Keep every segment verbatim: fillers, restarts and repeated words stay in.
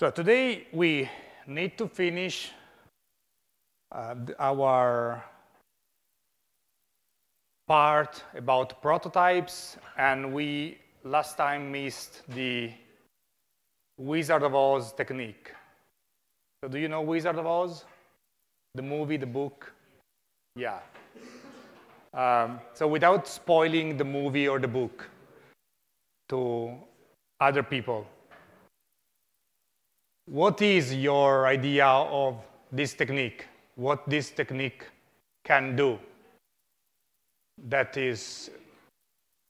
So today we need to finish uh, our part about prototypes, and we last time missed the Wizard of Oz technique. So do you know Wizard of Oz? The movie, the book? Yeah. Um, so without spoiling the movie or the book to other people, what is your idea of this technique? What this technique can do that is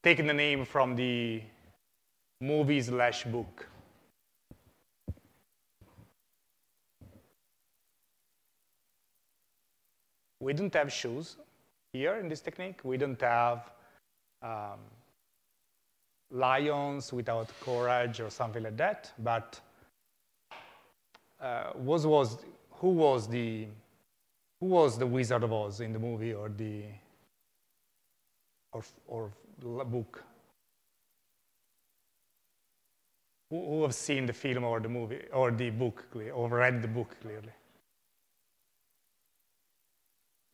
taking the name from the movie slash book? We don't have shoes here in this technique. We don't have um, lions without courage or something like that, but Uh, was, was, who, was the, who was the Wizard of Oz in the movie or the or, or book? Who, who have seen the film or the movie or the book or read the book clearly?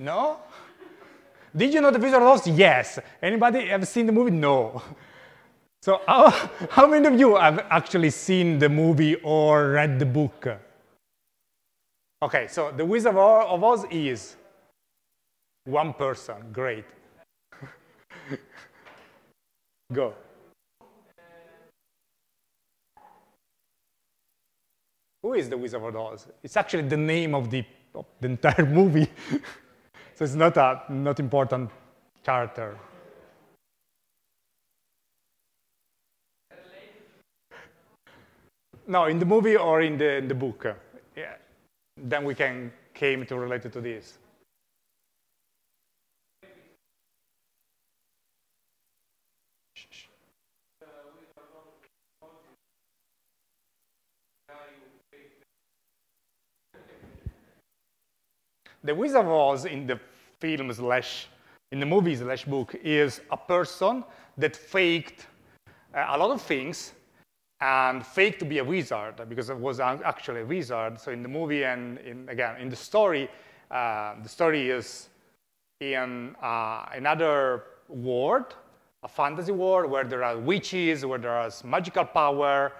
No? Did you know the Wizard of Oz? Yes. Anybody have seen the movie? No. So how, how many of you have actually seen the movie or read the book? Okay, so the Wizard of Oz is one person. Great. Go. Who is the Wizard of Oz? It's actually the name of the, of the entire movie. So it's not a not important character. No, in the movie or in the, in the book. Yeah. Then we can came to relate it to this. The Wizard of Oz in the film slash, in the movie slash book is a person that faked a lot of things and fake to be a wizard, because it was actually a wizard. So in the movie and, in, again, in the story, uh, the story is in uh, another world, a fantasy world, where there are witches, where there is magical power,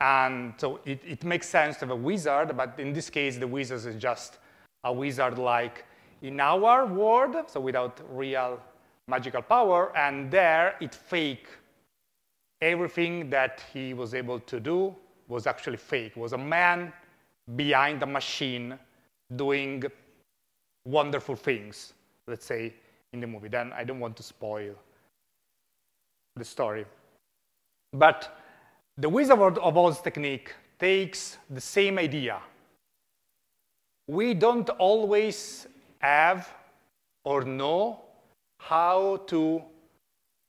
and so it, it makes sense to have a wizard, but in this case, the wizard is just a wizard like in our world, so without real magical power, and there it fake. Everything that he was able to do was actually fake, was a man behind a machine doing wonderful things, let's say, in the movie. Then I don't want to spoil the story. But the Wizard of Oz technique takes the same idea. We don't always have or know how to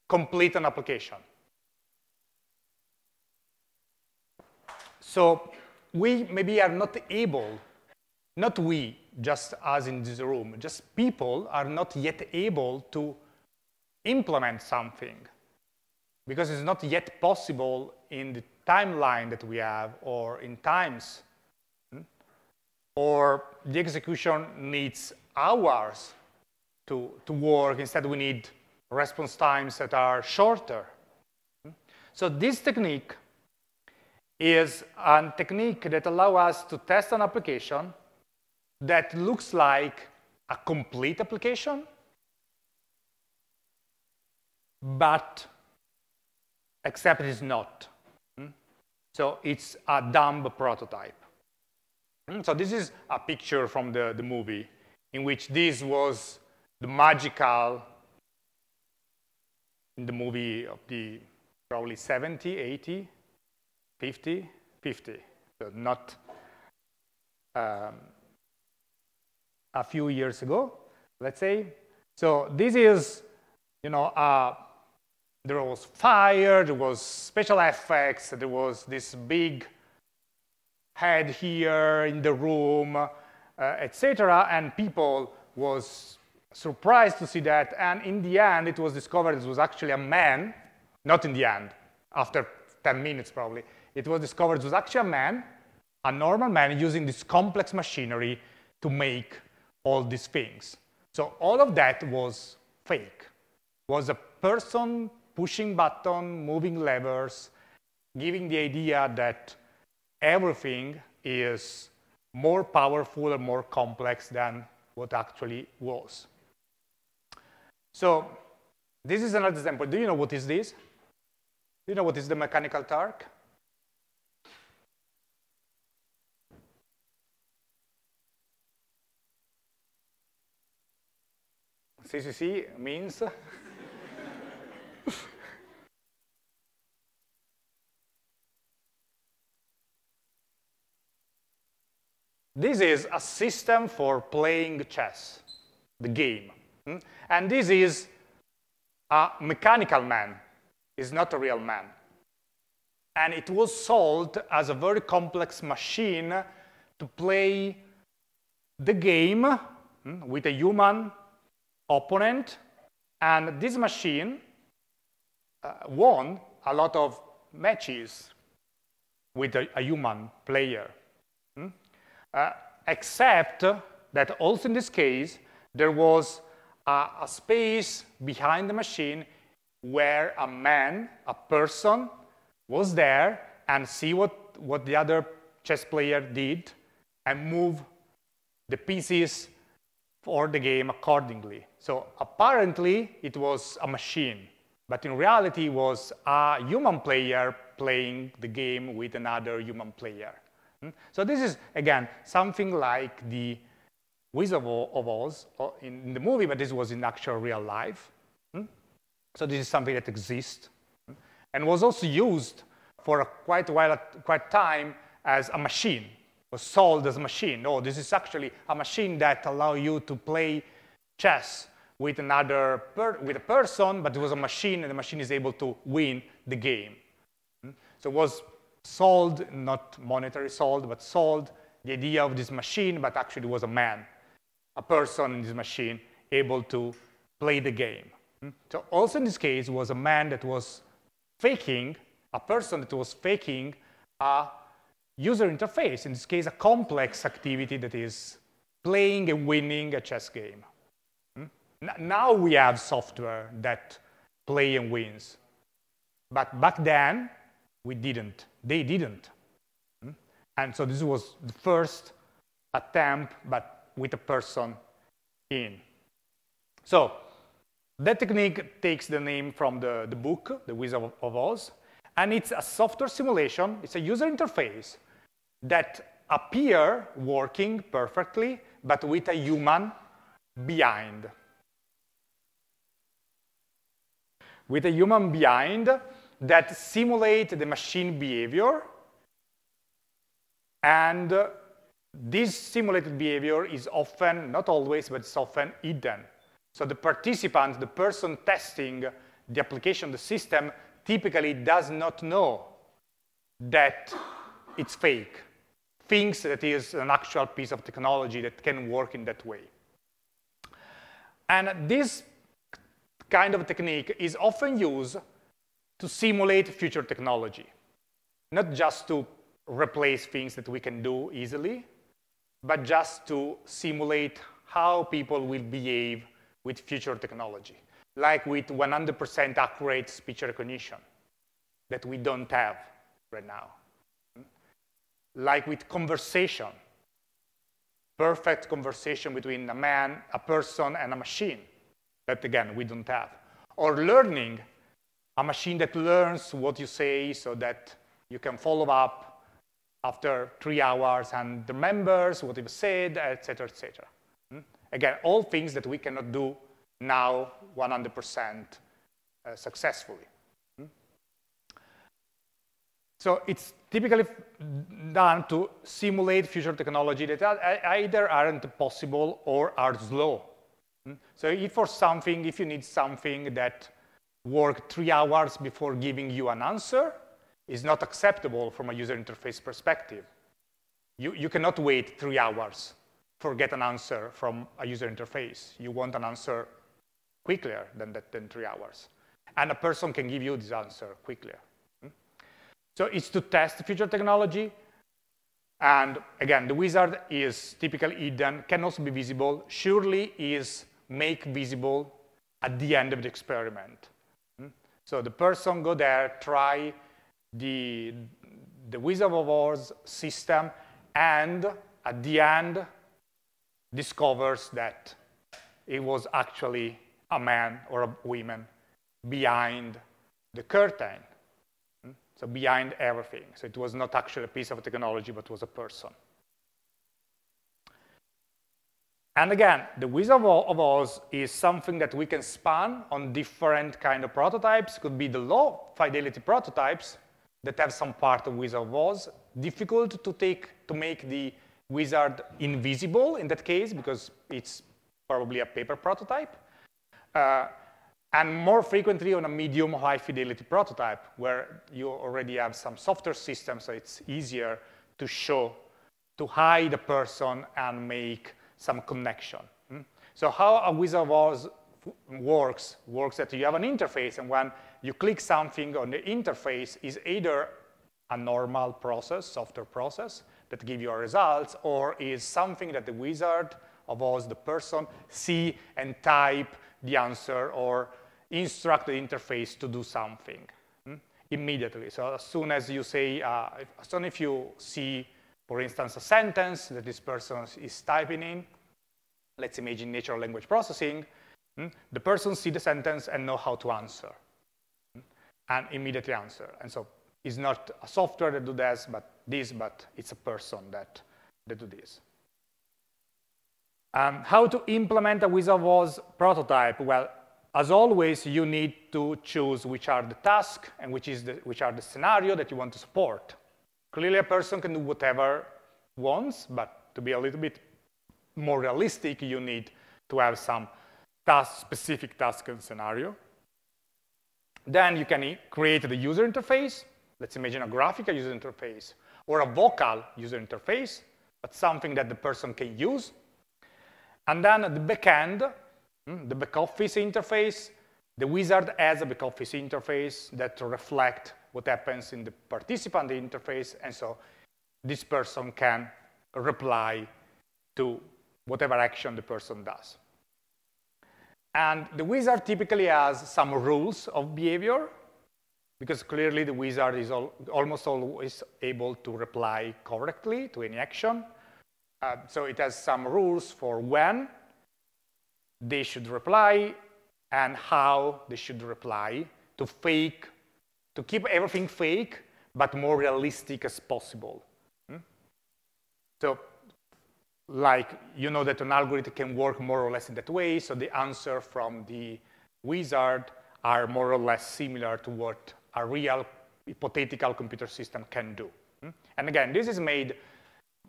complete an application. So we maybe are not able, not we, just us in this room, just people are not yet able to implement something because it's not yet possible in the timeline that we have or in times, or the execution needs hours to, to work. Instead, we need response times that are shorter. So this technique is a technique that allows us to test an application that looks like a complete application, but except it is not. So it's a dumb prototype. So this is a picture from the, the movie in which this was the magical, in the movie of the probably seventy, eighty, fifty, fifty, so not um, a few years ago, let's say. So this is, you know, uh, there was fire, there was special effects, there was this big head here in the room, uh, et cetera, and people was surprised to see that, and in the end it was discovered it was actually a man, not in the end, after ten minutes probably, it was discovered it was actually a man a normal man using this complex machinery to make all these things. So all of that was fake. Was a person pushing buttons, moving levers, giving the idea that everything is more powerful and more complex than what actually was. So this is another example. Do you know what is this? Do you know what is the mechanical Turk? C C C means? This is a system for playing chess, the game. And this is a mechanical man. It's not a real man. And it was sold as a very complex machine to play the game with a human opponent. And this machine uh, won a lot of matches with a, a human player. Uh, except that also in this case, there was a, a space behind the machine where a man, a person, was there and see what, what the other chess player did and move the pieces for the game accordingly. So apparently, it was a machine, but in reality, it was a human player playing the game with another human player. So this is, again, something like the Wizard of Oz in the movie, but this was in actual real life. So this is something that exists and was also used for a quite a while, quite time as a machine, was sold as a machine. No, this is actually a machine that allows you to play chess with another per with a person, but it was a machine, and the machine is able to win the game. So it was sold, not monetary sold, but sold the idea of this machine, but actually was a man, a person in this machine able to play the game. So also in this case was a man that was faking, a person that was faking a user interface, in this case a complex activity that is playing and winning a chess game. Now we have software that play and wins, but back then we didn't. They didn't. And so this was the first attempt, but with a person in. So that technique takes the name from the, the book, The Wizard of Oz, and it's a software simulation. It's a user interface that appears working perfectly, but with a human behind. With a human behind, that simulate the machine behavior, and this simulated behavior is often, not always, but it's often hidden. So the participant, the person testing the application, the system, typically does not know that it's fake, thinks that it is an actual piece of technology that can work in that way. And this kind of technique is often used to simulate future technology, not just to replace things that we can do easily, but just to simulate how people will behave with future technology, like with one hundred percent accurate speech recognition that we don't have right now, like with conversation, perfect conversation between a man, a person, and a machine that, again, we don't have, or learning, a machine that learns what you say so that you can follow up after three hours and remembers what you've said, et cetera, et cetera. Again, all things that we cannot do now one hundred percent uh, successfully. So it's typically done to simulate future technology that either aren't possible or are slow. So if for something, if you need something that work three hours before giving you an answer is not acceptable from a user interface perspective. You, you cannot wait three hours for get an answer from a user interface. You want an answer quicker than, that, than three hours. And a person can give you this answer quicker. So it's to test future technology, And again, the wizard is typically hidden, can also be visible, surely is make visible at the end of the experiment. So the person go there, try the, the Wizard of Oz system, and at the end discovers that it was actually a man or a woman behind the curtain. So behind everything. So it was not actually a piece of technology, but was a person. And again, the Wizard of Oz is something that we can span on different kind of prototypes. Could be the low fidelity prototypes that have some part of Wizard of Oz. Difficult to take to make the wizard invisible in that case, because it's probably a paper prototype. Uh, and more frequently on a medium high fidelity prototype, where you already have some software system, so it's easier to show, to hide a person and make some connection. So how a Wizard of Oz works, works that you have an interface, and when you click something on the interface, is either a normal process, software process, that gives you results, or is something that the Wizard of Oz, the person, see and type the answer or instruct the interface to do something immediately. So as soon as you say, uh, as soon as you see, for instance, a sentence that this person is typing in, let's imagine natural language processing, the person sees the sentence and knows how to answer, and immediately answer. And so it's not a software that do this, but this, but it's a person that, that do this. Um, how to implement a Wizard of Oz prototype? Well, as always, you need to choose which are the tasks and which, is the, which are the scenario that you want to support. Clearly, a person can do whatever wants, but to be a little bit more realistic, you need to have some task, specific task and scenario. Then you can create the user interface. Let's imagine a graphical user interface or a vocal user interface, but something that the person can use. And then at the back end, the back office interface, the wizard has a back office interface that reflects what happens in the participant interface, and so this person can reply to whatever action the person does. And the wizard typically has some rules of behavior, because clearly the wizard is al- almost always able to reply correctly to any action. Uh, so it has some rules for when they should reply and how they should reply to fake, to keep everything fake, but more realistic as possible. Hmm? So, like, you know that an algorithm can work more or less in that way, so the answer from the wizard are more or less similar to what a real hypothetical computer system can do. Hmm? And again, this is made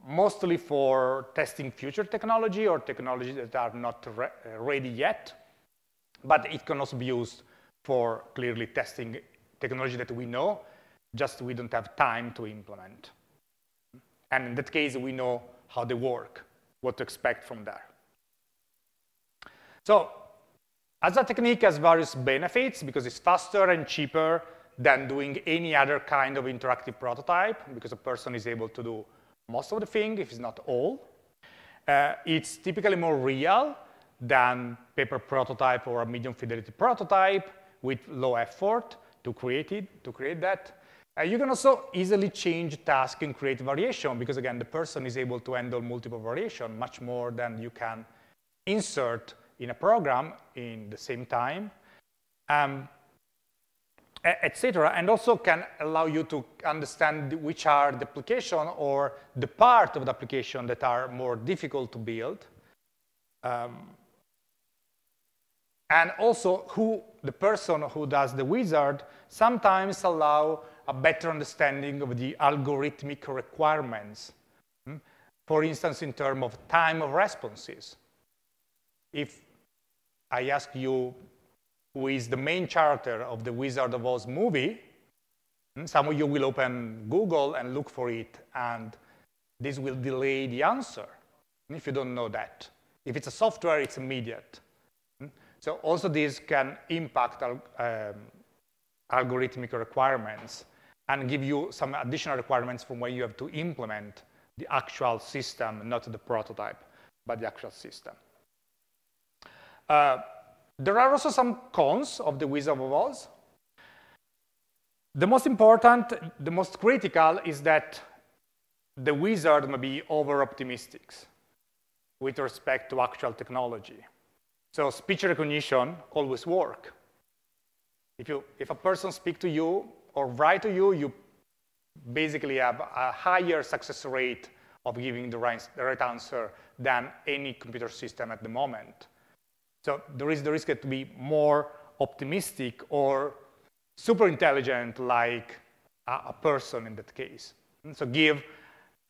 mostly for testing future technology or technology that are not re ready yet, but it can also be used for clearly testing technology that we know, just we don't have time to implement. And in that case, we know how they work, what to expect from there. So as a technique has various benefits because it's faster and cheaper than doing any other kind of interactive prototype, because a person is able to do most of the thing, if it's not all. Uh, it's typically more real than paper prototype or a medium fidelity prototype with low effort to create it, to create that. Uh, you can also easily change task and create variation because, again, the person is able to handle multiple variation much more than you can insert in a program in the same time, um, et cetera, and also can allow you to understand which are the application or the part of the application that are more difficult to build, um, and also who the person who does the wizard sometimes allow a better understanding of the algorithmic requirements, hmm? For instance, in terms of time of responses. If I ask you, who is the main character of the Wizard of Oz movie, some of you will open Google and look for it, and this will delay the answer if you don't know that. If it's a software, it's immediate. So also this can impact um, algorithmic requirements and give you some additional requirements from where you have to implement the actual system, not the prototype, but the actual system. Uh, there are also some cons of the Wizard of Oz. The most important, the most critical, is that the wizard may be over-optimistic with respect to actual technology. So speech recognition always works. If, you, if a person speaks to you or writes to you, you basically have a higher success rate of giving the right, the right answer than any computer system at the moment. So there is the risk to be more optimistic or super intelligent like a, a person in that case. And so give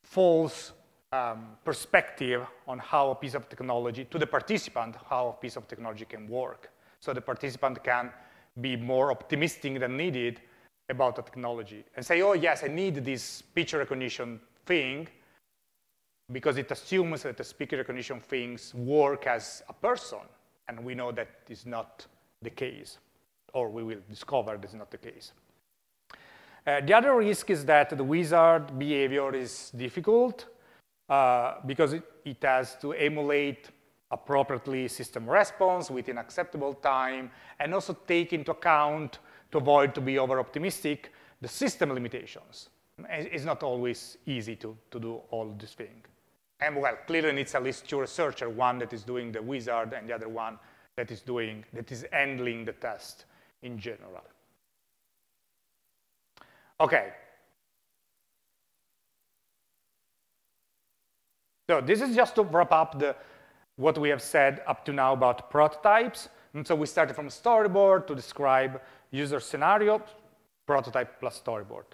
false um, perspective on how a piece of technology, to the participant, how a piece of technology can work. So the participant can be more optimistic than needed about the technology and say, oh yes, I need this speech recognition thing because it assumes that the speech recognition things work as a person. And we know that is not the case, or we will discover that's not the case. Uh, the other risk is that the wizard behavior is difficult uh, because it, it has to emulate appropriately system response within acceptable time and also take into account, to avoid to be over-optimistic, the system limitations. It's not always easy to, to do all this thing. And well, clearly needs at least two researchers, one that is doing the wizard and the other one that is doing, that is handling the test in general. Okay. So this is just to wrap up the, what we have said up to now about prototypes. And so we started from storyboard to describe user scenario, prototype plus storyboard.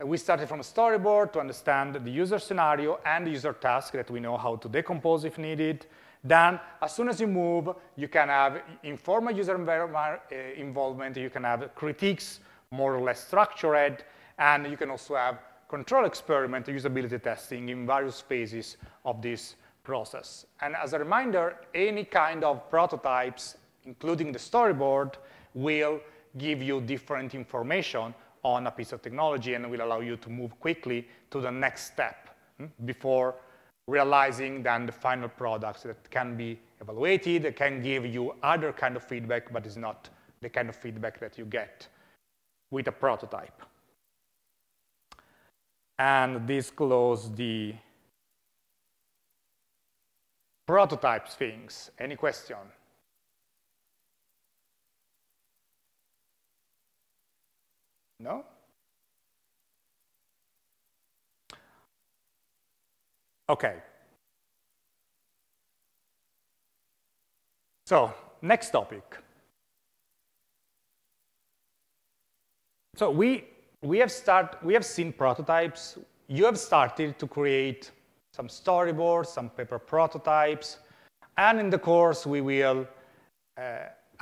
And we started from storyboard to understand the user scenario and the user task that we know how to decompose if needed. Then, as soon as you move, you can have informal user involvement, you can have critiques more or less structured, and you can also have control experiment, usability testing in various phases of this process. And as a reminder, any kind of prototypes, including the storyboard, will give you different information on a piece of technology and will allow you to move quickly to the next step before realizing then the final products that can be evaluated, can give you other kind of feedback, but is not the kind of feedback that you get with a prototype. And this closes the prototype things. Any question? No? Okay. So, next topic. So we we have start we have seen prototypes. You have started to create some storyboards, some paper prototypes, and in the course we will uh,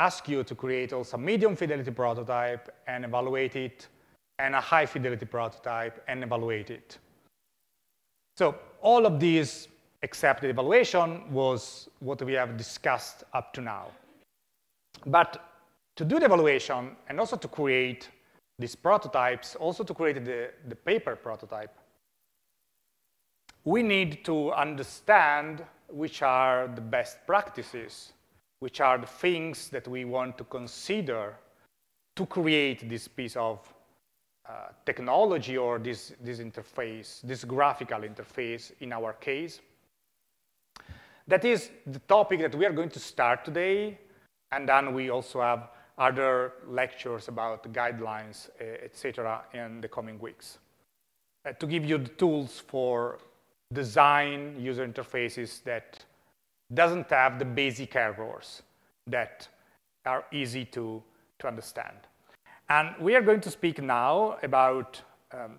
ask you to create also medium fidelity prototype and evaluate it, and a high fidelity prototype and evaluate it. So all of these, except the evaluation, was what we have discussed up to now. But to do the evaluation and also to create these prototypes, also to create the, the paper prototype, we need to understand which are the best practices, which are the things that we want to consider to create this piece of Uh, technology or this, this interface, this graphical interface in our case. That is the topic that we are going to start today, and then we also have other lectures about guidelines, et cetera in the coming weeks. Uh, to give you the tools for design user interfaces that doesn't have the basic errors that are easy to, to understand. And we are going to speak now about um,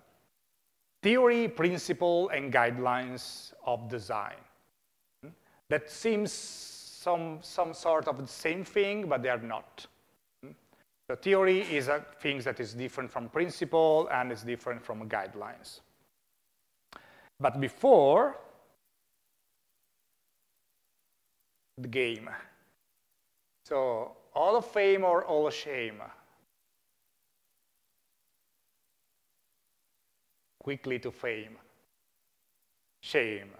theory, principle, and guidelines of design. That seems some, some sort of the same thing, but they are not. The theory is a thing that is different from principle and is different from guidelines. But before, the game. So all of fame or all of shame? Quickly to fame. Shame.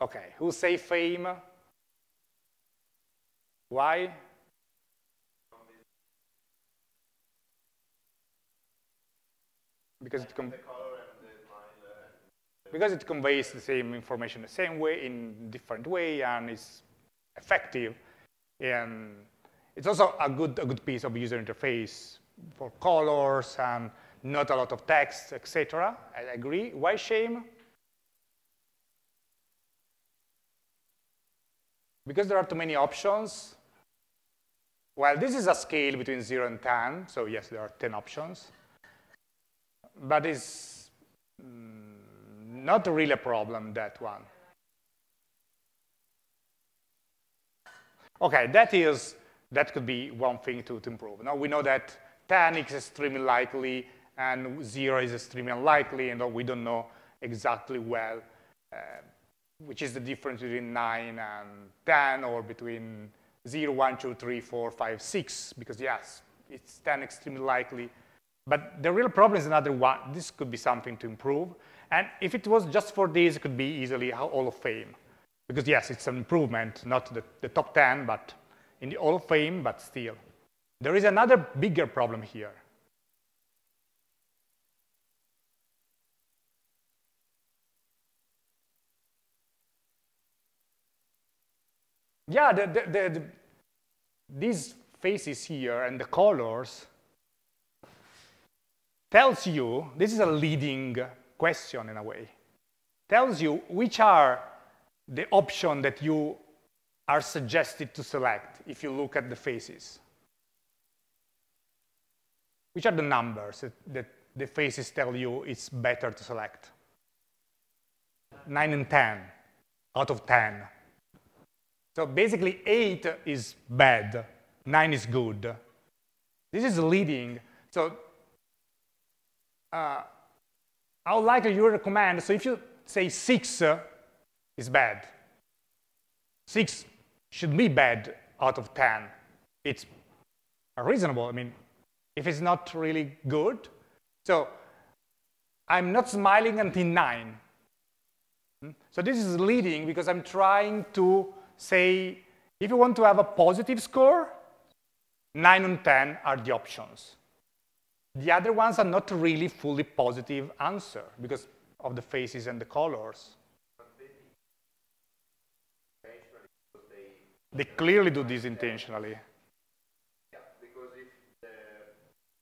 Okay, who say fame? Why? Because it, com because it conveys the same information the same way in different way, and it's effective. And it's also a good, a good piece of user interface for colors and not a lot of text, et cetera. I agree. Why shame? Because there are too many options. Well, this is a scale between zero and ten, so yes, there are ten options. But it's not really a problem, that one. Okay, that is, that could be one thing to, to improve. Now we know that ten is extremely likely and zero is extremely unlikely, and we don't know exactly well uh, which is the difference between nine and ten, or between zero, one, two, three, four, five, six, because yes, it's ten extremely likely. But the real problem is another one. This could be something to improve. And if it was just for this, it could be easily Hall of Fame. Because yes, it's an improvement, not the, the top ten, but in the Hall of Fame, but still. There is another bigger problem here. Yeah, the, the, the, the, these faces here and the colors tells you, this is a leading question in a way, tells you which are the option that you are suggested to select if you look at the faces. Which are the numbers that, that the faces tell you it's better to select? nine and ten out of ten. So basically eight is bad, nine is good. This is leading. So Uh, how likely you recommend, so if you say six uh, is bad, six should be bad out of ten. It's reasonable, I mean, if it's not really good. So I'm not smiling until nine. So this is leading because I'm trying to say, if you want to have a positive score, nine and ten are the options. The other ones are not really fully positive answer because of the faces and the colors. They clearly do this intentionally. Yeah, because if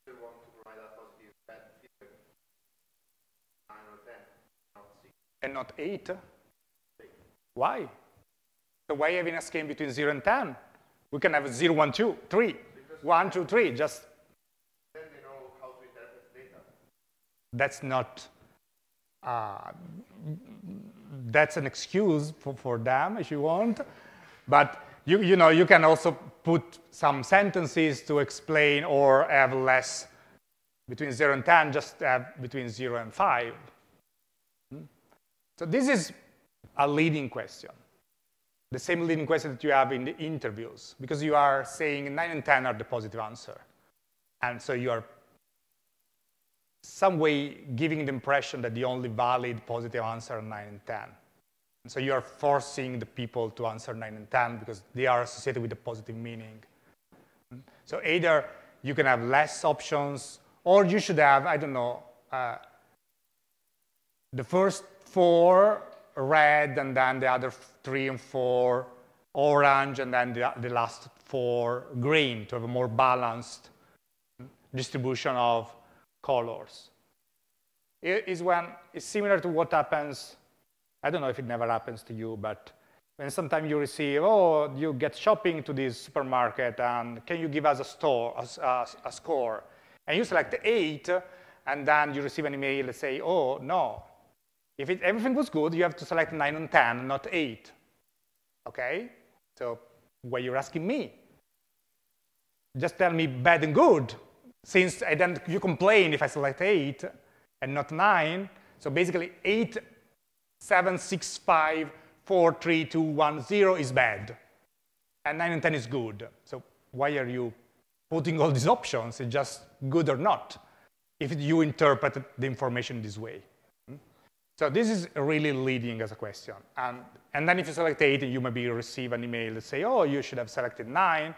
they want to provide a positive feedback, nine or ten, not six. And not eight? Six. Why? So why having a scale between zero and ten? We can have zero, one, two, three. one, two, three, just. That's not, uh, that's an excuse for, for them if you want, but you, you know, you can also put some sentences to explain, or have less between zero and ten, just have between zero and five. So this is a leading question, the same leading question that you have in the interviews, because you are saying nine and ten are the positive answer, and so you are some way giving the impression that the only valid positive answer are nine and ten. And so you are forcing the people to answer nine and ten because they are associated with a positive meaning. So either you can have less options, or you should have, I don't know, uh, the first four red, and then the other three and four orange, and then the, the last four green, to have a more balanced distribution of colors. It is when it's similar to what happens, I don't know if it never happens to you, but when sometimes you receive, oh, you get shopping to this supermarket, and can you give us a, store, a, a, a score? And you select eight, and then you receive an email that say, oh, no. If it, everything was good, you have to select nine and ten, not eight. Okay? So why you're asking me? Just tell me bad and good. Since I then, you complain if I select eight and not nine, so basically eight, seven, six, five, four, three, two, one, zero is bad, and nine and ten is good. So why are you putting all these options? It's just good or not, if you interpret the information this way. So this is really leading as a question. And, and then if you select eight, you maybe receive an email that say, oh, you should have selected nine,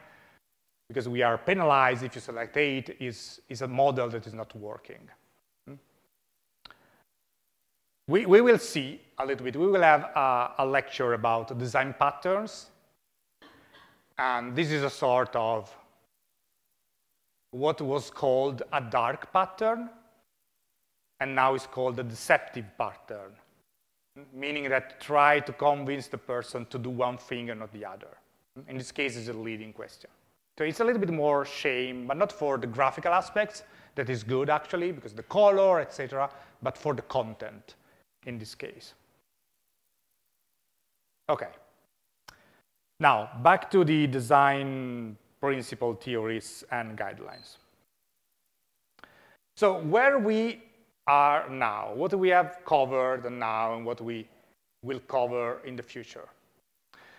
because we are penalized if you select eight is, is a model that is not working. Hmm? We, we will see a little bit. We will have a, a lecture about design patterns. And this is a sort of what was called a dark pattern, and now it's called a deceptive pattern, meaning that try to convince the person to do one thing and not the other. In this case, it's a leading question. So it's a little bit more shame, but not for the graphical aspects, that is good actually, because the color, et cetera, but for the content in this case. Okay. Now, back to the design principle theories and guidelines. So where we are now, what we have covered now and what we will cover in the future.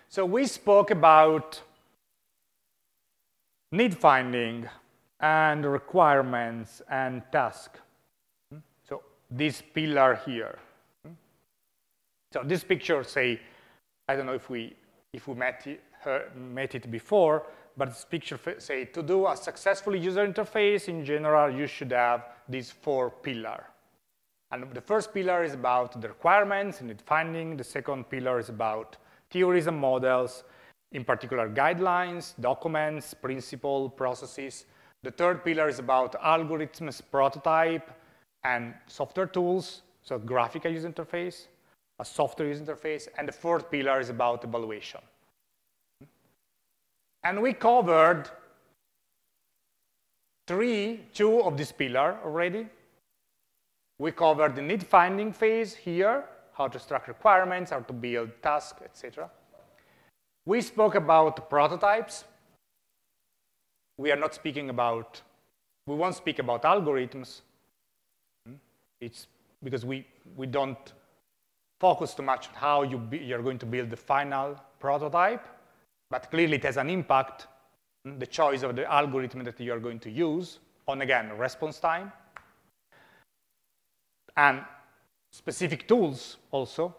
So we spoke about need finding and requirements and task. So this pillar here. So this picture say, I don't know if we if we met it, uh, met it before, but this picture say to do a successful user interface in general, you should have these four pillars. And the first pillar is about the requirements and need finding. The second pillar is about theories and models, in particular guidelines, documents, principle, processes. The third pillar is about algorithms, prototype, and software tools, so graphical user interface, a software user interface, and the fourth pillar is about evaluation. And we covered three, two of this pillar already. We covered the need finding phase here, how to structure requirements, how to build tasks, et cetera. We spoke about prototypes. We are not speaking about, we won't speak about algorithms. It's because we, we don't focus too much on how you be, you're going to build the final prototype, but clearly it has an impact, the choice of the algorithm that you're going to use on, again, response time. And specific tools also.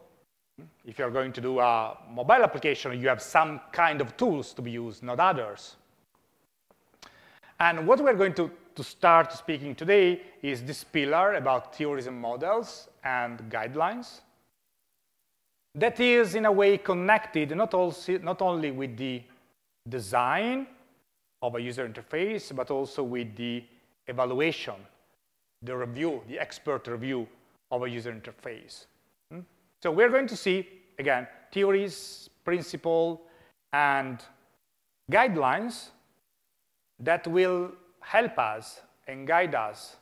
If you're going to do a mobile application, you have some kind of tools to be used, not others. And what we're going to, to start speaking today is this pillar about theories and models and guidelines. That is, in a way, connected not, also, not only with the design of a user interface, but also with the evaluation, the review, the expert review of a user interface. Hmm? So we're going to see, again, theories, principle, and guidelines that will help us and guide us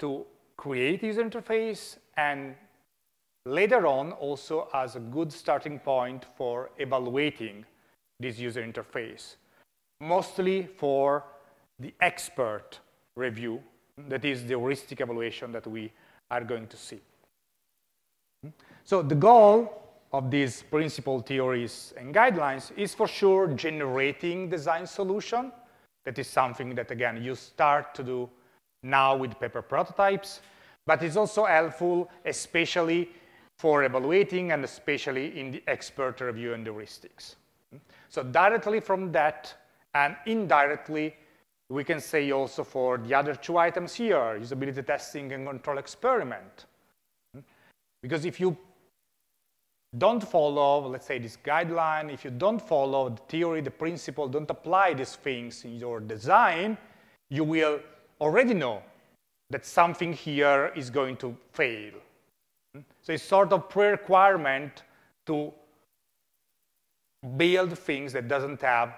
to create user interface and later on also as a good starting point for evaluating this user interface, mostly for the expert review, that is the heuristic evaluation that we are going to see. So the goal of these principle theories and guidelines is for sure generating design solution. That is something that, again, you start to do now with paper prototypes, but it's also helpful especially for evaluating and especially in the expert review and heuristics. So directly from that and indirectly, we can say also for the other two items here, usability testing and control experiment. Because if you don't follow, let's say, this guideline, if you don't follow the theory, the principle, don't apply these things in your design, you will already know that something here is going to fail. So it's sort of pre-requirement to build things that doesn't have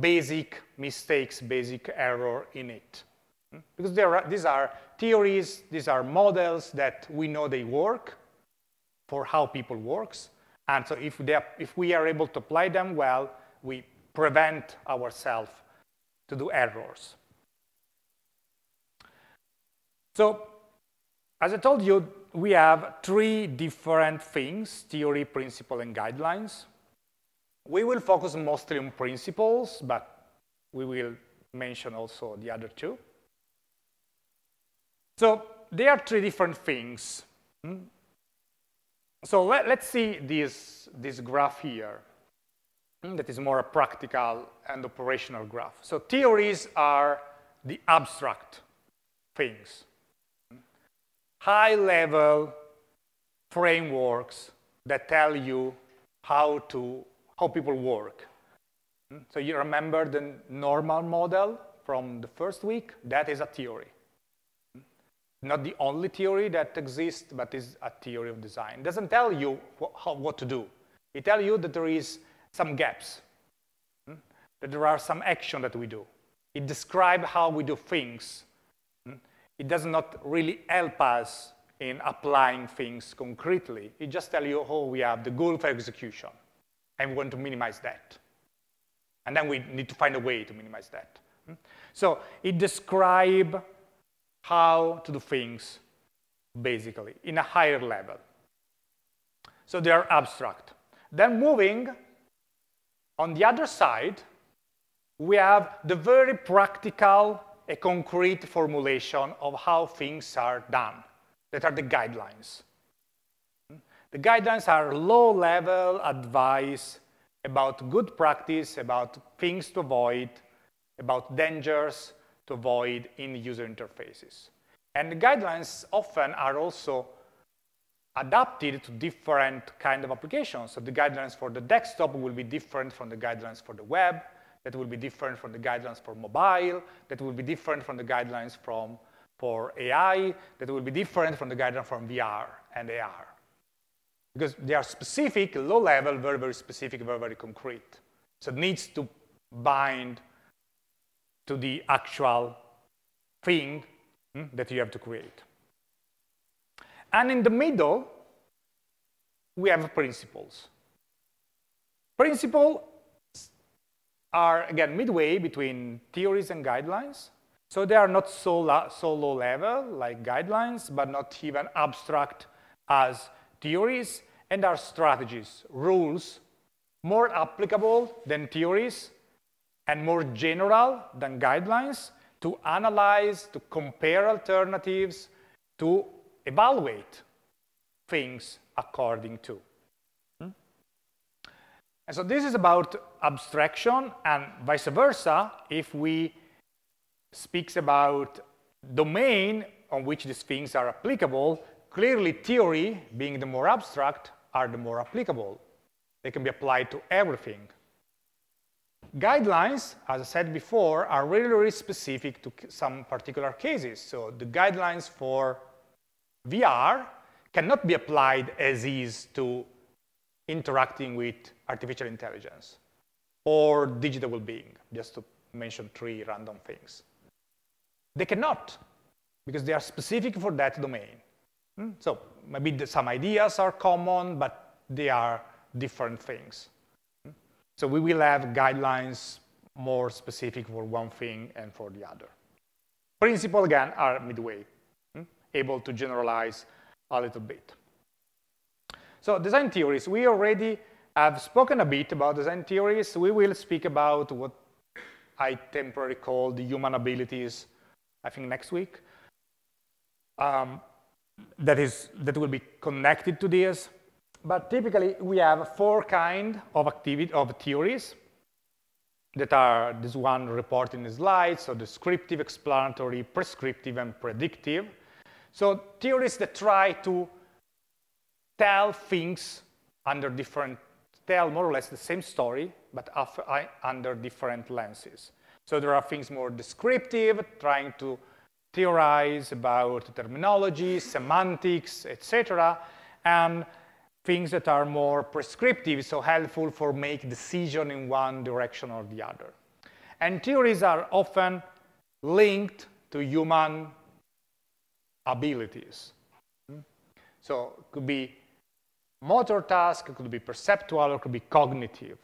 basic mistakes, basic error in it. Because there are, these are theories, these are models that we know they work for how people works. And so if, they are, if we are able to apply them well, we prevent ourselves to do errors. So as I told you, we have three different things, theory, principle, and guidelines. We will focus mostly on principles, but we will mention also the other two. So there are three different things. So let, let's see this, this graph here that is more a practical and operational graph. So theories are the abstract things, high-level frameworks that tell you how to how people work. So you remember the Norman model from the first week? That is a theory. Not the only theory that exists, but is a theory of design. It doesn't tell you wh how, what to do. It tells you that there is some gaps, hmm? that there are some action that we do. It describes how we do things. Hmm? It does not really help us in applying things concretely. It just tells you, oh, we have the goal for execution, and we want to minimize that. And then we need to find a way to minimize that. Hmm? So it describes how to do things, basically, in a higher level. So they are abstract. Then moving, on the other side, we have the very practical, a concrete formulation of how things are done, that are the guidelines. The guidelines are low-level advice about good practice, about things to avoid, about dangers to avoid in user interfaces. And the guidelines often are also adapted to different kind of applications. So the guidelines for the desktop will be different from the guidelines for the web, that will be different from the guidelines for mobile, that will be different from the guidelines from, for A I, that will be different from the guidelines from V R and A R. Because they are specific, low level, very, very specific, very, very concrete. So it needs to bind to the actual thing hmm, that you have to create. And in the middle, we have principles. Principles are, again, midway between theories and guidelines. So they are not so, lo so low level like guidelines, but not even abstract as theories, and are strategies, rules, more applicable than theories, and more general than guidelines, to analyze, to compare alternatives, to evaluate things according to. Hmm? And so this is about abstraction, and vice versa, if we speak about domain on which these things are applicable, clearly theory, being the more abstract, are the more applicable. They can be applied to everything. Guidelines, as I said before, are really, really specific to some particular cases. So the guidelines for V R cannot be applied as is to interacting with artificial intelligence or digital well-being, just to mention three random things. They cannot, because they are specific for that domain. So maybe some ideas are common, but they are different things. So we will have guidelines more specific for one thing and for the other. Principles, again, are midway, able to generalize a little bit. So design theories. We already have spoken a bit about design theories. We will speak about what I temporarily call the human abilities, I think, next week. Um, that is, that will be connected to this. But typically, we have four kinds of activity of theories that are this one reported in the slides, so descriptive, explanatory, prescriptive, and predictive. So theories that try to tell things under different, tell more or less the same story, but after, under different lenses. So there are things more descriptive, trying to theorize about terminology, semantics, et cetera, and things that are more prescriptive, so helpful for make decision in one direction or the other. And theories are often linked to human abilities. So it could be motor task, it could be perceptual, or it could be cognitive.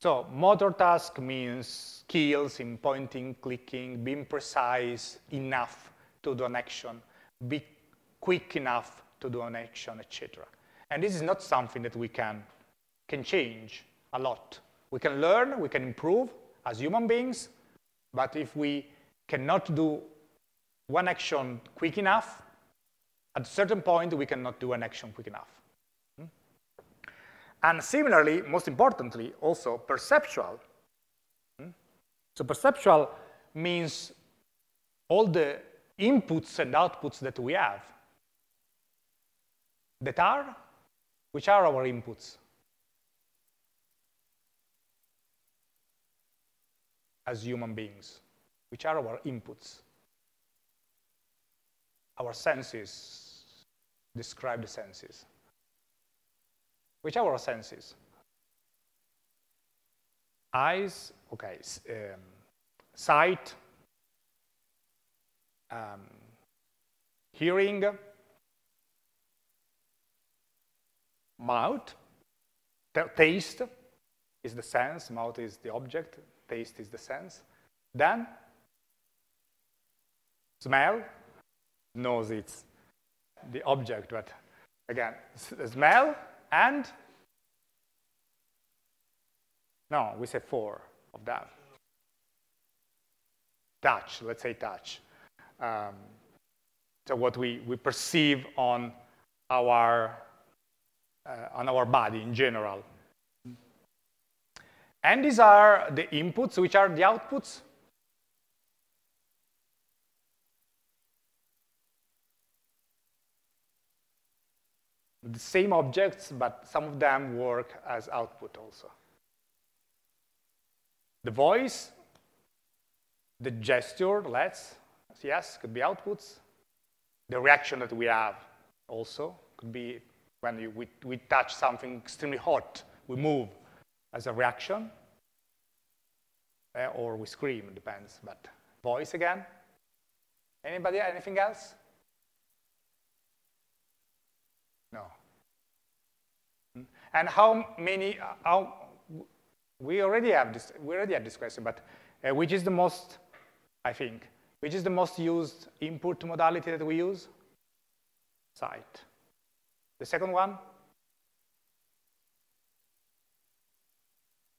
So motor task means skills in pointing, clicking, being precise enough to do an action, be quick enough to do an action, et cetera. And this is not something that we can, can change a lot. We can learn, we can improve as human beings, but if we cannot do one action quick enough, At a certain point, we cannot do an action quick enough. And similarly, most importantly, also perceptual. So perceptual means all the inputs and outputs that we have that are, which are our inputs. As human beings, which are our inputs. Our senses, describe the senses. Which are our senses? Eyes, okay, um, sight, um, hearing, mouth, taste is the sense, mouth is the object, taste is the sense. Then, smell, nose it's the object, but again, smell and, no, we say four of that. Touch, let's say touch. Um, so what we, we perceive on our, uh, on our body in general. And these are the inputs, which are the outputs. The same objects, but some of them work as output also. The voice, the gesture, let's, yes, could be outputs. The reaction that we have also could be when you, we, we touch something extremely hot, we move. As a reaction, uh, or we scream, depends, but voice again. Anybody, anything else? No. And how many, how, we already have this, we already had this question, but uh, which is the most, I think, which is the most used input modality that we use? Sight. The second one?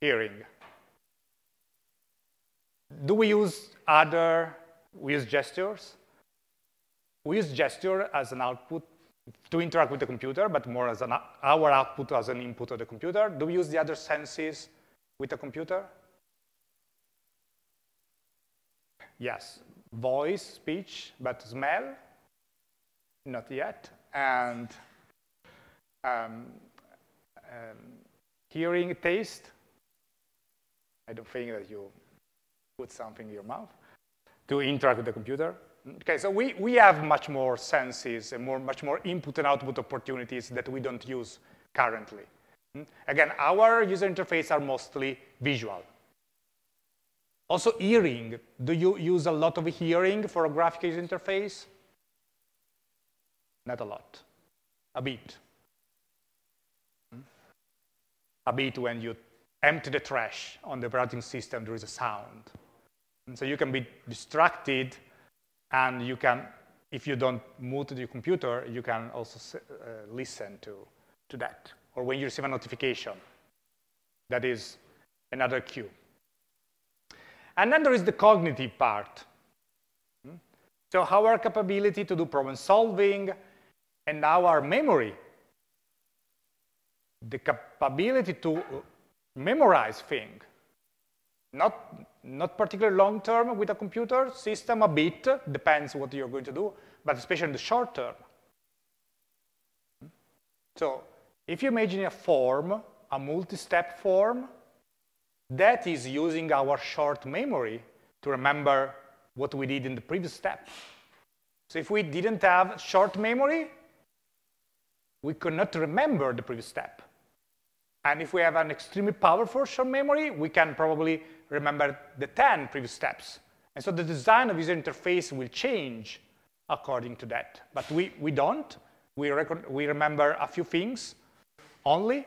Hearing. Do we use other, we use gestures? We use gesture as an output to interact with the computer, but more as an, our output as an input of the computer. Do we use the other senses with the computer? Yes, voice, speech, but smell, not yet. And um, um, hearing, taste, I don't think that you put something in your mouth to interact with the computer. Okay, so we, we have much more senses and more, much more input and output opportunities that we don't use currently. Again, our user interface are mostly visual. Also hearing, do you use a lot of hearing for a graphic user interface? Not a lot, a bit. A bit when you empty the trash on the routing system, there is a sound. And so you can be distracted, and you can, if you don't move to the computer, you can also uh, listen to, to that. Or when you receive a notification, that is another cue. And then there is the cognitive part. So our capability to do problem solving, and our memory, the capability to memorize thing, not, not particularly long term with a computer system, a bit, depends what you're going to do, but especially in the short term. So if you imagine a form, a multi-step form, that is using our short memory to remember what we did in the previous step. So if we didn't have short memory, we could not remember the previous step. And if we have an extremely powerful short memory, we can probably remember the ten previous steps. And so the design of user interface will change according to that. But we, we don't. We, record, we remember a few things only.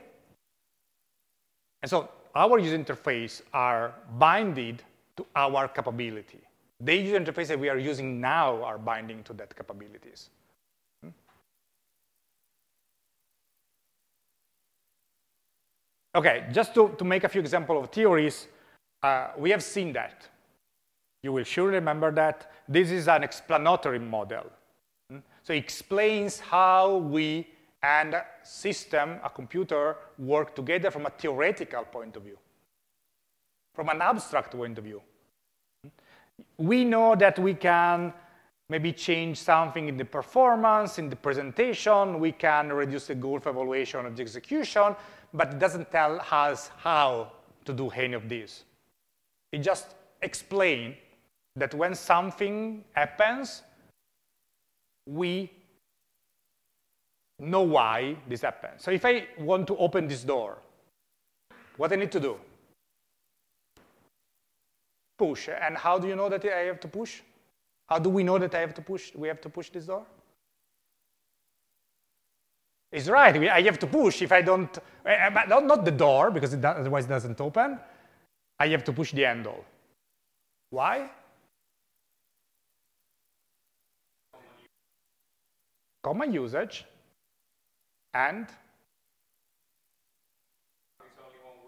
And so our user interface are binded to our capability. The user interface that we are using now are binding to that capabilities. Okay, just to, to make a few examples of theories, uh, we have seen that. You will surely remember that. This is an explanatory model. So it explains how we and a system, a computer, work together from a theoretical point of view, from an abstract point of view. We know that we can maybe change something in the performance, in the presentation, we can reduce the Golf evaluation of the execution, but it doesn't tell us how to do any of this. It just explains that when something happens, we know why this happens. So if I want to open this door, what I need to do? Push. And how do you know that I have to push? How do we know that I have to push? We have to push this door? It's right. I have to push. If I don't, not the door, because it otherwise doesn't open. I have to push the handle. Why? Common usage. And it's only one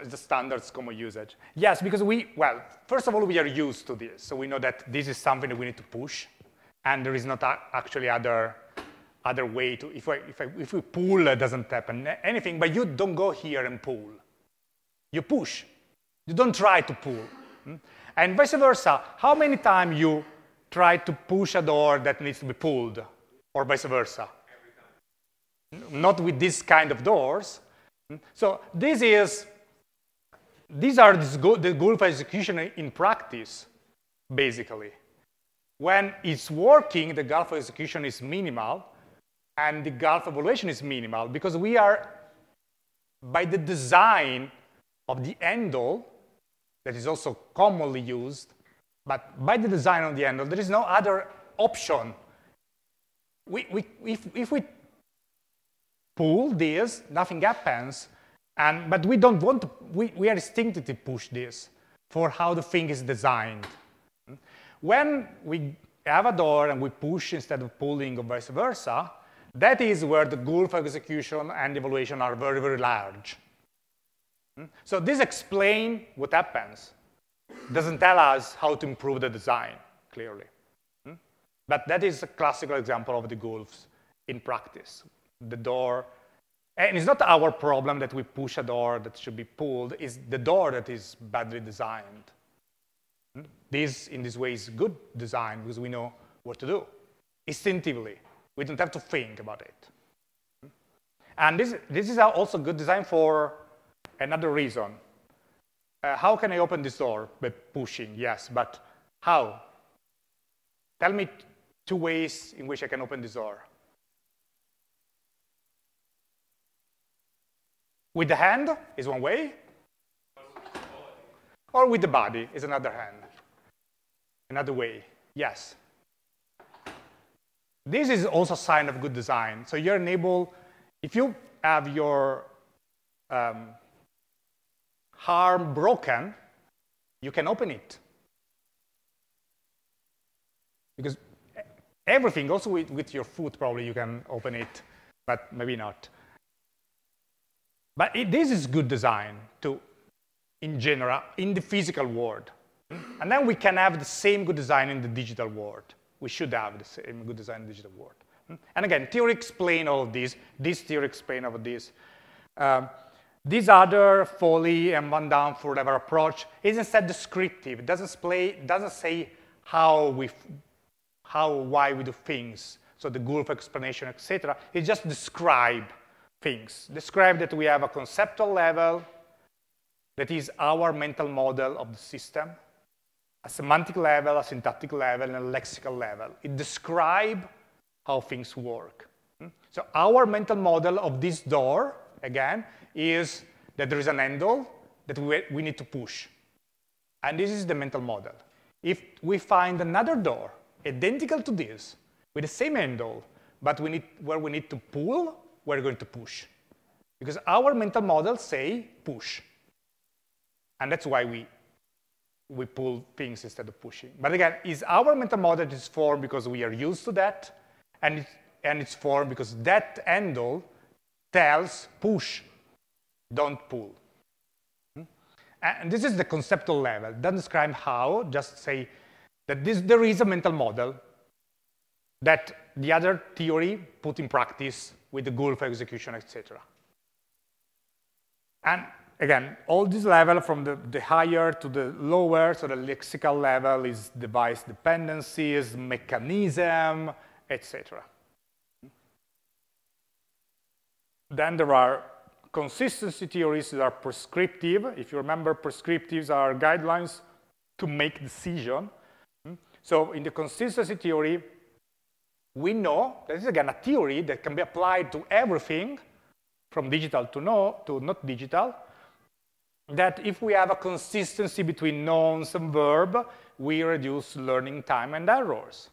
way. The standards common usage. Yes, because we, well, first of all, we are used to this. So we know that this is something that we need to push. And there is not actually other, other way to, if, I, if, I, if we pull, it doesn't happen anything. But you don't go here and pull. You push. You don't try to pull. And vice versa. How many times you try to push a door that needs to be pulled, or vice versa? Not with this kind of doors. So this is, these are the Golf execution in practice, basically. When it's working, the Golf execution is minimal, and the Golf evaluation is minimal, because we are, by the design of the handle, that is also commonly used, but by the design of the handle, there is no other option. We, we, if, if we pull this, nothing happens. And, but we don't want to, we, we are instinctively push this for how the thing is designed. When we have a door and we push instead of pulling or vice versa, that is where the Golf execution and evaluation are very, very large. So this explains what happens. Doesn't tell us how to improve the design, clearly. Hmm? But that is a classical example of the Golfs in practice. The door, and it's not our problem that we push a door that should be pulled, it's the door that is badly designed. Hmm? This, in this way, is good design because we know what to do instinctively. We don't have to think about it. Hmm? And this, this is also good design for another reason. Uh, how can I open this door? By pushing, yes, but how? Tell me two ways in which I can open this door. With the hand is one way, or with the body is another hand. Another way, yes. This is also a sign of good design. So you're enabled, if you have your um, arm broken, you can open it. Because everything, also with, with your foot probably you can open it, but maybe not. But it, this is good design to, in general, in the physical world. And then we can have the same good design in the digital world. We should have the same good design in the digital world. And again, theory explain all of this. This theory explain all of this. Um, This other Foley and Van Damme forever approach is instead descriptive. It doesn't, play, doesn't say how we, how why we do things. So the Golf explanation, et cetera. It just describe things. Describe that we have a conceptual level that is our mental model of the system, a semantic level, a syntactic level, and a lexical level. It describe how things work. So our mental model of this door, again, is that there is an handle that we, we need to push. And this is the mental model. If we find another door identical to this, with the same handle, but we need, where we need to pull, we're going to push. Because our mental model say push. And that's why we, we pull things instead of pushing. But again, is our mental model is formed because we are used to that, and, it, and it's formed because that handle tells push, don't pull. And this is the conceptual level. Doesn't describe how, just say that this, there is a mental model that the other theory put in practice with the goal for execution, et cetera. And again, all this level from the, the higher to the lower, so the lexical level is device dependencies, mechanism, et cetera. Then there are consistency theories that are prescriptive. If you remember, prescriptives are guidelines to make decision. So in the consistency theory, we know, this is again a theory that can be applied to everything, from digital to no, to not digital, that if we have a consistency between nouns and verb, we reduce learning time and errors.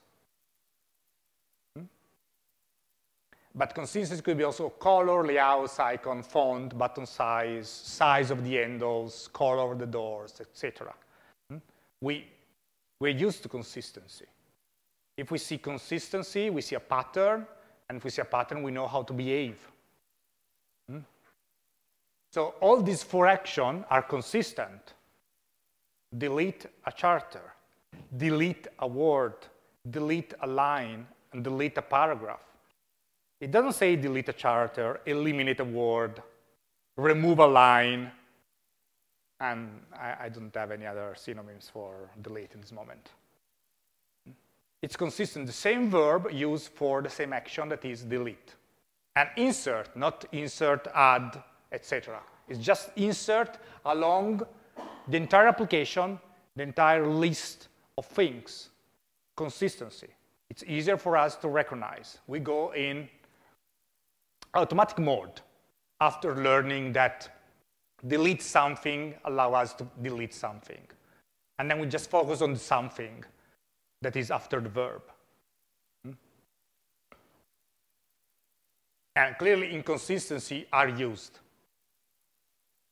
But consistency could be also color, layout, icon, font, button size, size of the handles, color of the doors, et cetera. We, we're used to consistency. If we see consistency, we see a pattern, and if we see a pattern, we know how to behave. So all these four actions are consistent. Delete a charter, delete a word, delete a line, and delete a paragraph. It doesn't say delete a charter, eliminate a word, remove a line, and I, I don't have any other synonyms for delete in this moment. It's consistent, the same verb used for the same action that is delete. And insert, not insert, add, et cetera. It's just insert along the entire application, the entire list of things. Consistency. It's easier for us to recognize. We go in automatic mode after learning that delete something allows us to delete something. And then we just focus on something that is after the verb. And clearly inconsistency are used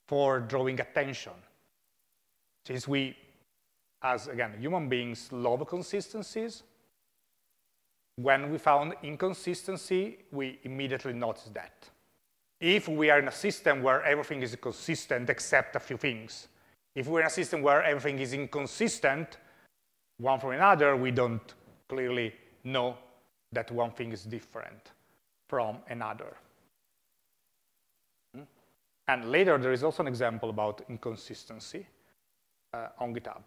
for drawing attention. Since we, as again, human beings love consistencies, when we found inconsistency, we immediately noticed that. If we are in a system where everything is consistent except a few things, if we're in a system where everything is inconsistent, one from another, we don't clearly know that one thing is different from another. And later, there is also an example about inconsistency uh, on GitHub.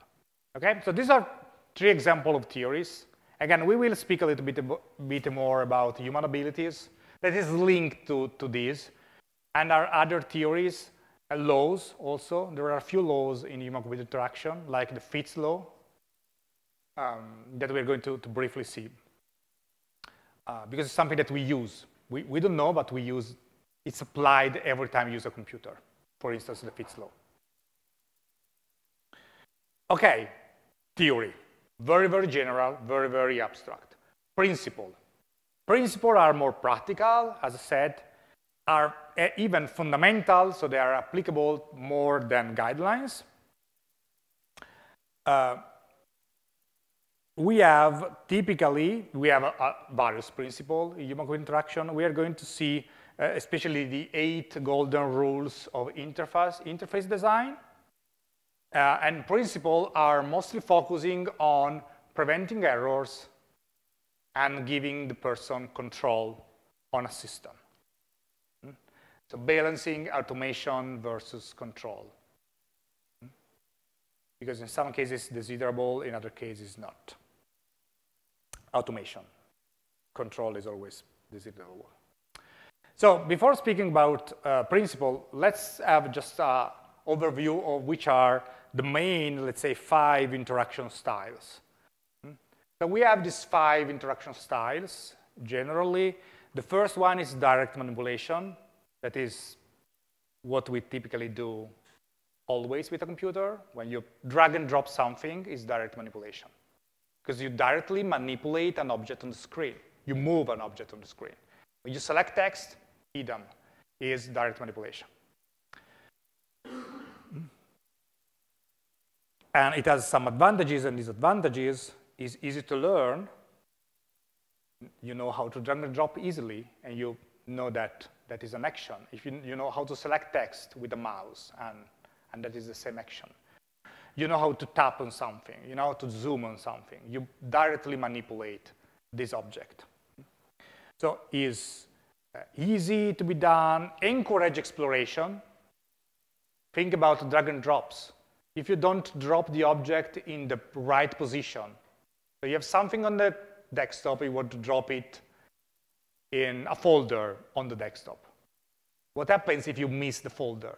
Okay, so these are three examples of theories. Again, we will speak a little bit, bit more about human abilities that is linked to, to these. And our other theories and laws also. There are a few laws in human-computer interaction, like the Fitts law, um, that we're going to, to briefly see. Uh, because it's something that we use. We, we don't know, but we use it's applied every time you use a computer. For instance, the Fitts law. Okay, theory. Very, very general, very, very abstract. Principle. Principles are more practical, as I said, are even fundamental, so they are applicable more than guidelines. Uh, we have, typically, we have a, a various principles in human-computer interaction. We are going to see Uh, especially the eight golden rules of interface, interface design. Uh, and principles are mostly focusing on preventing errors and giving the person control on a system. So balancing automation versus control. Because in some cases, desirable, in other cases, not. Automation. Control is always desirable. So before speaking about uh, principle, let's have just an overview of which are the main, let's say, five interaction styles. So we have these five interaction styles, generally. The first one is direct manipulation. That is what we typically do always with a computer. When you drag and drop something, it's direct manipulation. Because you directly manipulate an object on the screen. You move an object on the screen. When you select text, idem is direct manipulation. And it has some advantages and disadvantages. It's easy to learn. You know how to drag and drop easily, and you know that that is an action. If you, you know how to select text with the mouse and, and that is the same action. You know how to tap on something, you know how to zoom on something. You directly manipulate this object. So it's easy to be done, encourage exploration. Think about drag and drops. If you don't drop the object in the right position, so you have something on the desktop, you want to drop it in a folder on the desktop. What happens if you miss the folder?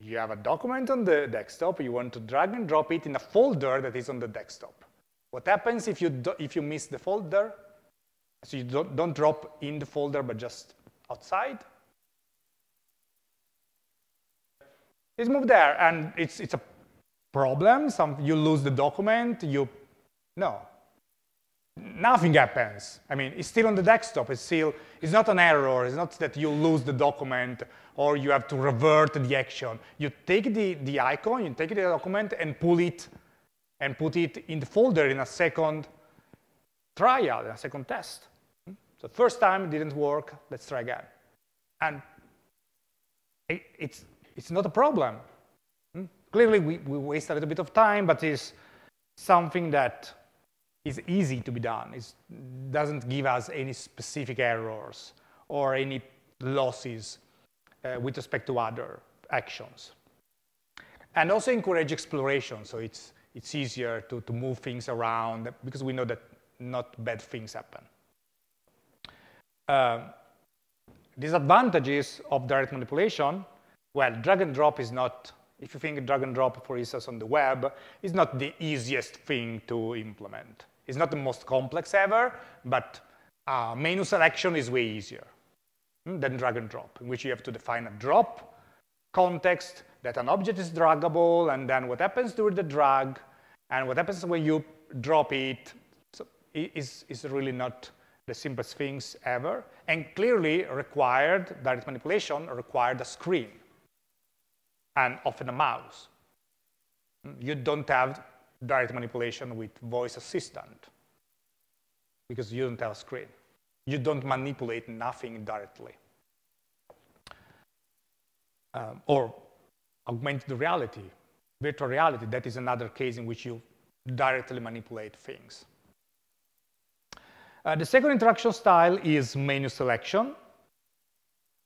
You have a document on the desktop, you want to drag and drop it in a folder that is on the desktop. What happens if you, do, if you miss the folder? So you don't, don't drop in the folder, but just outside. It's moved there, and it's, it's a problem. Some, you lose the document, you, no. Nothing happens. I mean, it's still on the desktop. It's still, it's not an error. It's not that you lose the document or you have to revert the action. You take the, the icon, you take the document and pull it and put it in the folder in a second trial, in a second test. So first time it didn't work, let's try again. And it, it's, it's not a problem. Clearly we, we waste a little bit of time, but it's something that is easy to be done. It doesn't give us any specific errors or any losses uh, with respect to other actions. And also encourage exploration, so it's, it's easier to, to move things around because we know that not bad things happen. Uh, disadvantages of direct manipulation, well, drag and drop is not, if you think drag and drop, for instance, on the web, is not the easiest thing to implement. It's not the most complex ever, but uh, menu selection is way easier than drag and drop, in which you have to define a drop context that an object is draggable, and then what happens during the drag, and what happens when you drop it. So it is, is really not the simplest things ever, and clearly required, direct manipulation required a screen, and often a mouse. You don't have direct manipulation with voice assistant because you don't have a screen. You don't manipulate nothing directly. Um, or augmented reality, virtual reality, that is another case in which you directly manipulate things. Uh, the second interaction style is menu selection.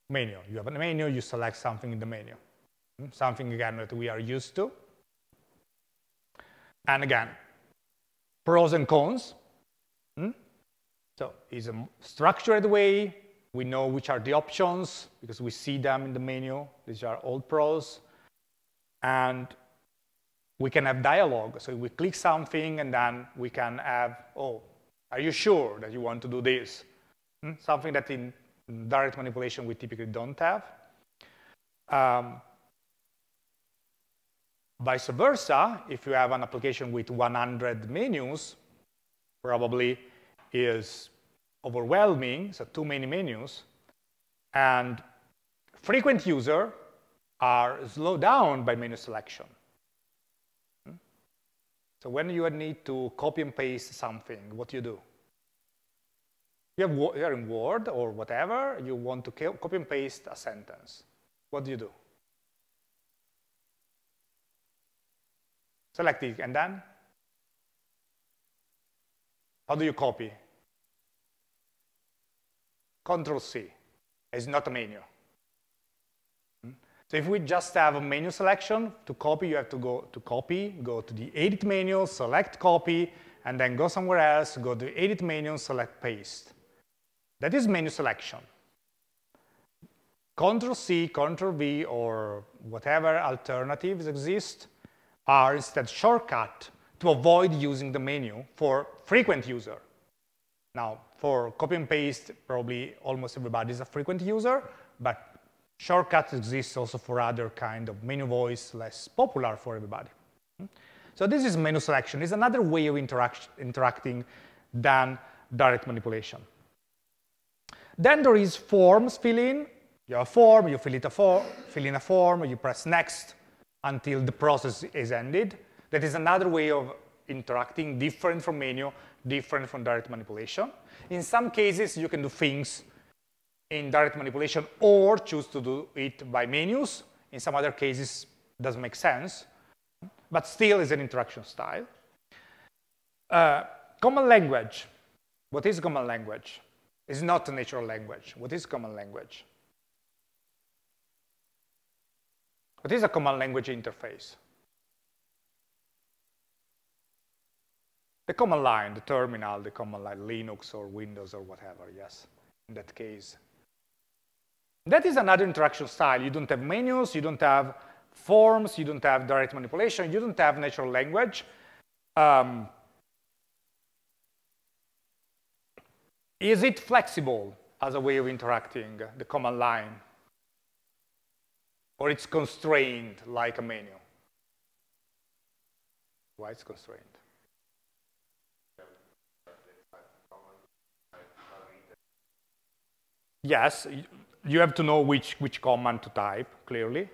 Menu, you have a menu, you select something in the menu. Something, again, that we are used to. And again, pros and cons. Hmm? So it's a structured way. We know which are the options because we see them in the menu. These are all pros. And we can have dialogue. So we click something and then we can have, oh, are you sure that you want to do this? Hmm? Something that in direct manipulation we typically don't have. Um, Vice versa, if you have an application with one hundred menus, probably is overwhelming, so too many menus, and frequent users are slowed down by menu selection. So when you need to copy and paste something, what do you do? You have, you're in Word or whatever, you want to copy and paste a sentence. What do you do? Select it, and then? How do you copy? control C. It's not a menu. So if we just have a menu selection, to copy, you have to go to copy, go to the edit menu, select copy, and then go somewhere else, go to edit menu, select paste. That is menu selection. control C, control V, or whatever alternatives exist, are instead shortcut to avoid using the menu for frequent user. Now, for copy and paste, probably almost everybody is a frequent user, but shortcuts exist also for other kind of menu voice, less popular for everybody. So this is menu selection. It's another way of interact interacting than direct manipulation. Then there is forms fill-in. You have a form, you fill, it a for fill in a form, you press next, until the process is ended. That is another way of interacting, different from menu, different from direct manipulation. In some cases, you can do things in direct manipulation, or choose to do it by menus. In some other cases, it doesn't make sense, but still is an interaction style. Uh, common language. What is common language? It's not a natural language. What is common language? What is a common language interface? The command line, the terminal, the command line, Linux or Windows or whatever, yes, in that case. That is another interaction style. You don't have menus, you don't have forms, you don't have direct manipulation, you don't have natural language. Um, is it flexible as a way of interacting, the command line? Or it's constrained like a menu? Why it's constrained? Yes, you have to know which, which command to type, clearly,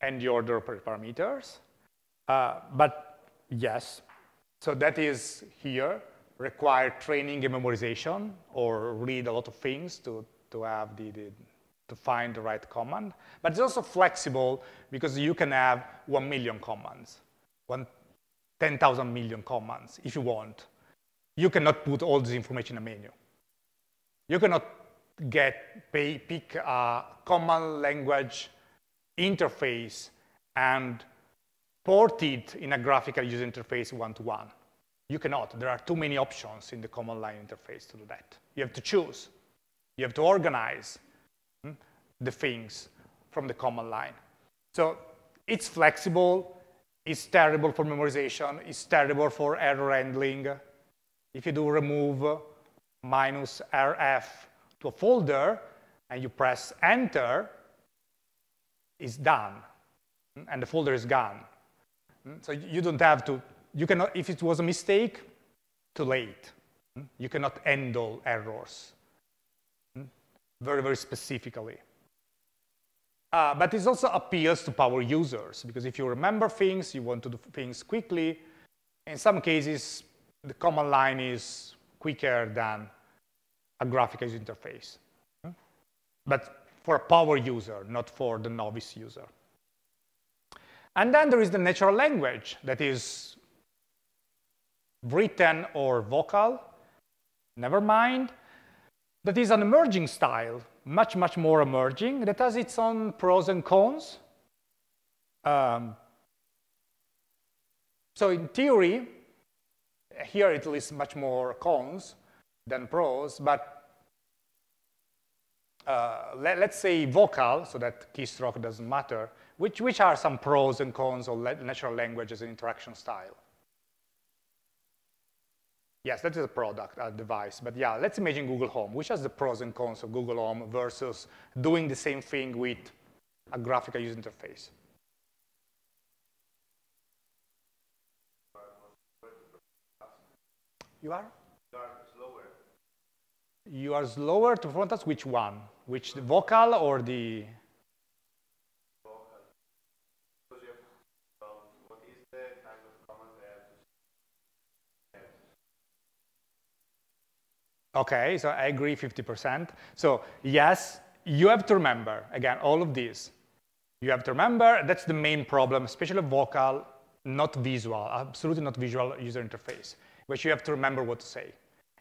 and the order of parameters. Uh, but yes, so that is here, require training and memorization, or read a lot of things to, to have the, the to find the right command. But it's also flexible because you can have one million commands, one, ten thousand million commands if you want. You cannot put all this information in a menu. You cannot get, pay, pick a common language interface and port it in a graphical user interface one-to-one. You cannot. There are too many options in the command line interface to do that. You have to choose. You have to organize the things from the command line. So it's flexible. It's terrible for memorization. It's terrible for error handling. If you do remove minus R F to a folder, and you press enter, it's done, and the folder is gone. So you don't have to, you cannot, if it was a mistake, too late. You cannot handle errors very, very specifically. Uh, but it also appeals to power users, because if you remember things, you want to do things quickly. In some cases, the command line is quicker than a graphical interface, but for a power user, not for the novice user. And then there is the natural language that is written or vocal, never mind, that is an emerging style, much, much more emerging, that has its own pros and cons. Um, so in theory, here it lists much more cons than pros, but uh, let, let's say vocal, so that keystroke doesn't matter. Which, which are some pros and cons of natural language as an interaction style? Yes, that is a product, a device, but yeah, let's imagine Google Home. Which has the pros and cons of Google Home versus doing the same thing with a graphical user interface? You are? Slower. You are slower to perform tasks? Which one? Which, the vocal or the? Vocal. Because you have, um, what is the type of command they have to... Okay, so I agree fifty percent. So yes, you have to remember, again, all of these. You have to remember, that's the main problem, especially vocal, not visual, absolutely not visual user interface. But you have to remember what to say.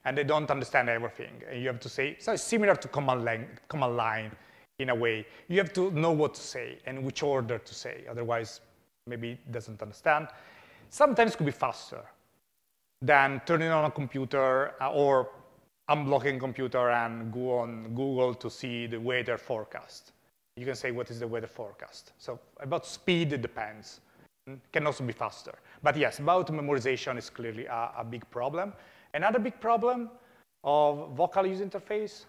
And they don't understand everything. And you have to say, so it's similar to command line, command line in a way. You have to know what to say and which order to say. Otherwise, maybe it doesn't understand. Sometimes it could be faster than turning on a computer or unblocking a computer and go on Google to see the weather forecast. You can say, what is the weather forecast? So about speed, it depends. Can also be faster. But yes, about memorization is clearly a, a big problem. Another big problem of vocal user interface,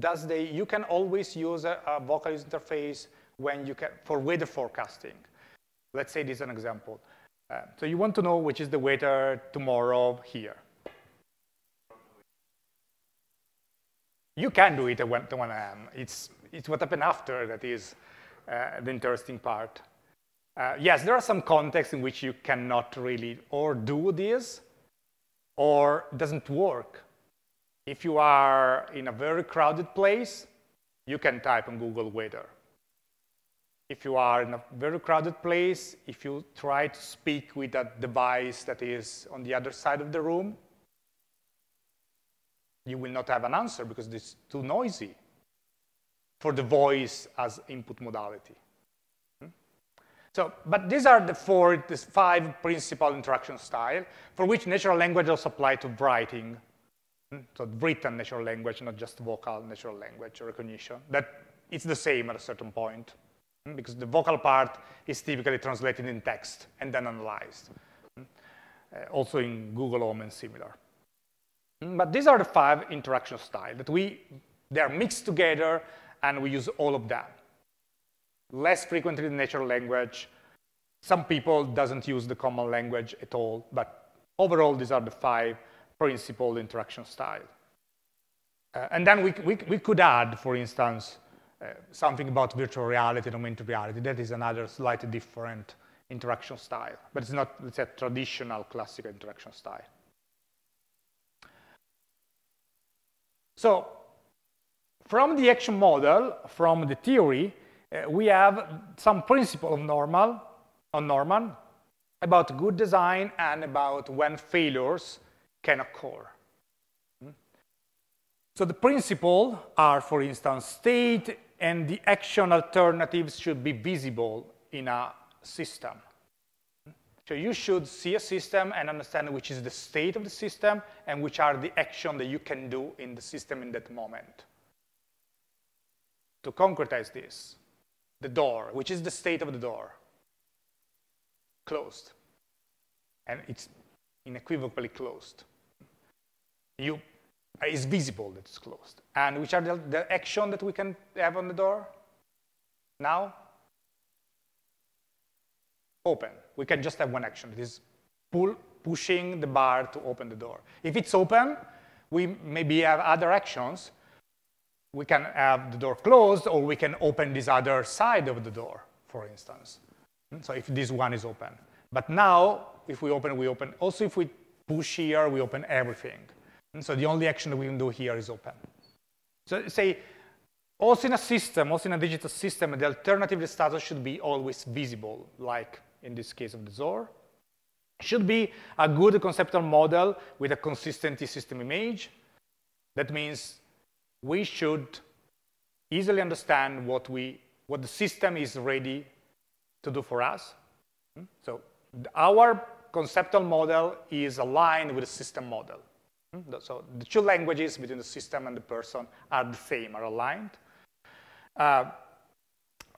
does they, you can always use a, a vocal user interface when you can, for weather forecasting. Let's say this is an example. Uh, so you want to know which is the weather tomorrow here. You can do it at one A M It's, it's what happened after that is uh, the interesting part. Uh, yes, there are some contexts in which you cannot really or do this, or doesn't work. If you are in a very crowded place, you can type on Google weather. If you are in a very crowded place, if you try to speak with a device that is on the other side of the room, you will not have an answer because it's too noisy for the voice as input modality. So, but these are the four, the five principal interaction styles for which natural language also applies to writing. So written natural language, not just vocal natural language recognition. That it's the same at a certain point, because the vocal part is typically translated in text and then analyzed. Also in Google Home and similar. But these are the five interaction styles that we, they are mixed together and we use all of them. Less frequently in natural language. Some people doesn't use the common language at all, but overall these are the five principal interaction style. Uh, and then we, we, we could add, for instance, uh, something about virtual reality, augmented reality. That is another slightly different interaction style, but it's not, it's a traditional classical interaction style. So from the action model, from the theory, uh, we have some principle of normal, on Norman about good design and about when failures can occur. So the principles are, for instance, state and the action alternatives should be visible in a system. So you should see a system and understand which is the state of the system and which are the actions that you can do in the system in that moment. To concretize this, the door, which is the state of the door, closed, and it's unequivocally closed. You, it's visible that it's closed. And which are the, the action that we can have on the door now? Open. We can just have one action. It is pull, pushing the bar to open the door. If it's open, we maybe have other actions. We can have the door closed, or we can open this other side of the door, for instance. So if this one is open. But now, if we open, we open. Also, if we push here, we open everything. And so the only action that we can do here is open. So say, also in a system, also in a digital system, the alternative status should be always visible, like in this case of the door. Should be a good conceptual model with a consistent system image. That means we should easily understand what, we, what the system is ready to do for us. So our conceptual model is aligned with the system model. So the two languages between the system and the person are the same, are aligned. Uh,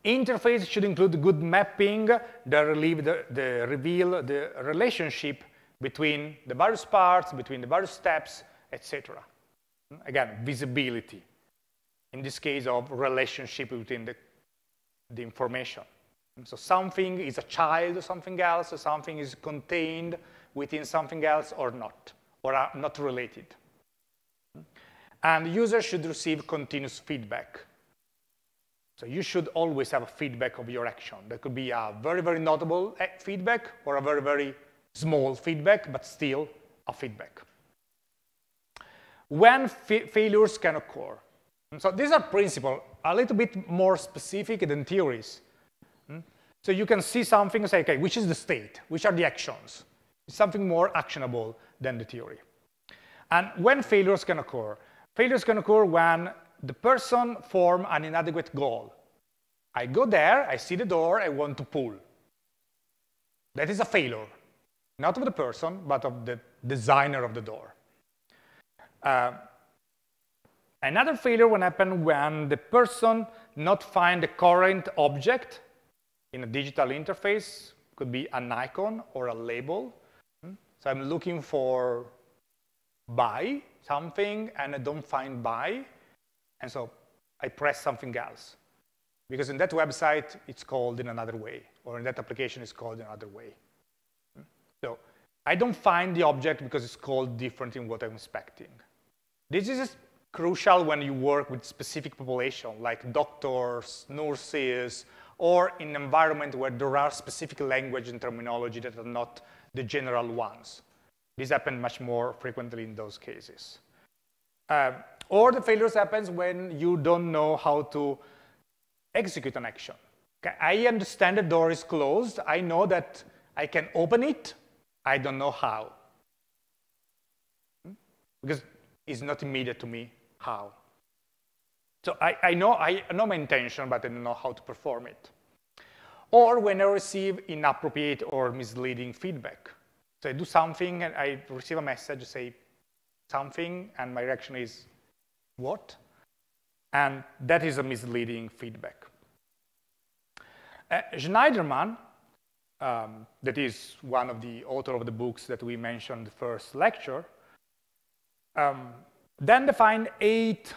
interface should include good mapping that relieve the, the reveal the relationship between the various parts, between the various steps, et cetera. Again, visibility, in this case of relationship between the, the information. So something is a child or something else, or something is contained within something else or not, or are not related. And users should receive continuous feedback. So you should always have a feedback of your action. That could be a very, very notable feedback or a very, very small feedback, but still a feedback. When fa- failures can occur. And so these are principles, a little bit more specific than theories. So you can see something and say, okay, which is the state? Which are the actions? It's something more actionable than the theory. And when failures can occur? Failures can occur when the person forms an inadequate goal. I go there, I see the door, I want to pull. That is a failure, not of the person, but of the designer of the door. Uh, another failure will happen when the person not find the current object in a digital interface, could be an icon or a label. So I'm looking for buy something and I don't find buy, and so I press something else. Because in that website, it's called in another way, or in that application, it's called in another way. So I don't find the object because it's called different in what I'm expecting. This is crucial when you work with specific population, like doctors, nurses, or in an environment where there are specific language and terminology that are not the general ones. This happens much more frequently in those cases. Uh, or the failures happens when you don't know how to execute an action. Okay, I understand the door is closed. I know that I can open it. I don't know how. Because it's not immediate to me how. So I, I, know, I know my intention, but I don't know how to perform it. Or when I receive inappropriate or misleading feedback. So I do something and I receive a message, say something, and my reaction is, what? And that is a misleading feedback. Uh, Schneiderman, um, that is one of the authors of the books that we mentioned in the first lecture, um, then defined eight